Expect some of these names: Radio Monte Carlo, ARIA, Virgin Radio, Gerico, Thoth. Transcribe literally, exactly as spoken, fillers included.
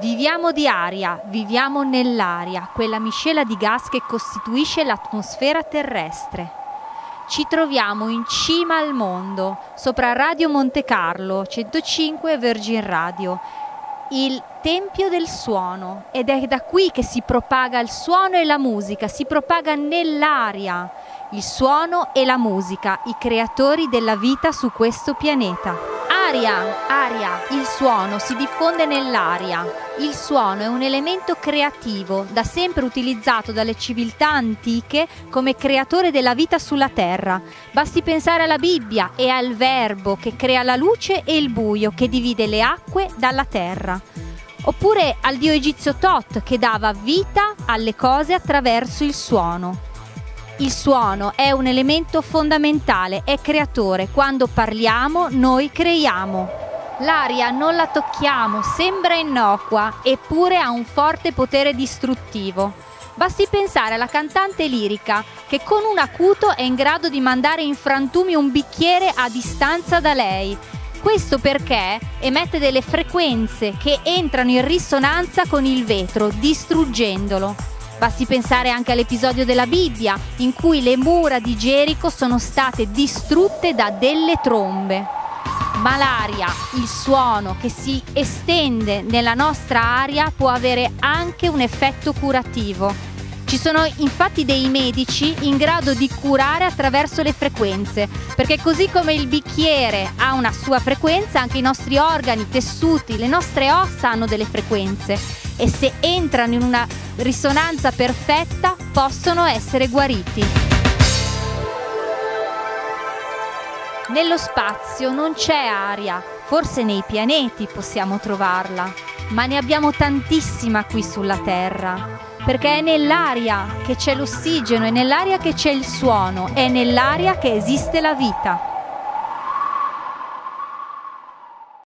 Viviamo di aria, viviamo nell'aria, quella miscela di gas che costituisce l'atmosfera terrestre. Ci troviamo in cima al mondo, sopra Radio Monte Carlo, centocinque Virgin Radio, il Tempio del Suono, ed è da qui che si propaga il suono e la musica, si propaga nell'aria, il suono e la musica, i creatori della vita su questo pianeta. Aria, aria, il suono si diffonde nell'aria. Il suono è un elemento creativo, da sempre utilizzato dalle civiltà antiche come creatore della vita sulla terra. Basti pensare alla Bibbia e al verbo che crea la luce e il buio, che divide le acque dalla terra. Oppure al dio egizio Thoth, che dava vita alle cose attraverso il suono. Il suono è un elemento fondamentale, è creatore. Quando parliamo, noi creiamo. L'aria non la tocchiamo, sembra innocua, eppure ha un forte potere distruttivo. Basti pensare alla cantante lirica, che con un acuto è in grado di mandare in frantumi un bicchiere a distanza da lei. Questo perché emette delle frequenze che entrano in risonanza con il vetro, distruggendolo. Basti pensare anche all'episodio della Bibbia, in cui le mura di Gerico sono state distrutte da delle trombe. Ma l'aria, il suono che si estende nella nostra aria, può avere anche un effetto curativo. Ci sono infatti dei medici in grado di curare attraverso le frequenze, perché così come il bicchiere ha una sua frequenza, anche i nostri organi, i tessuti, le nostre ossa hanno delle frequenze, e se entrano in una risonanza perfetta possono essere guariti. Nello spazio non c'è aria, forse nei pianeti possiamo trovarla, ma ne abbiamo tantissima qui sulla Terra, perché è nell'aria che c'è l'ossigeno, è nell'aria che c'è il suono, è nell'aria che esiste la vita.